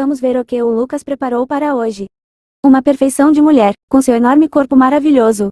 Vamos ver o que o Lucas preparou para hoje. Uma perfeição de mulher, com seu enorme corpo maravilhoso.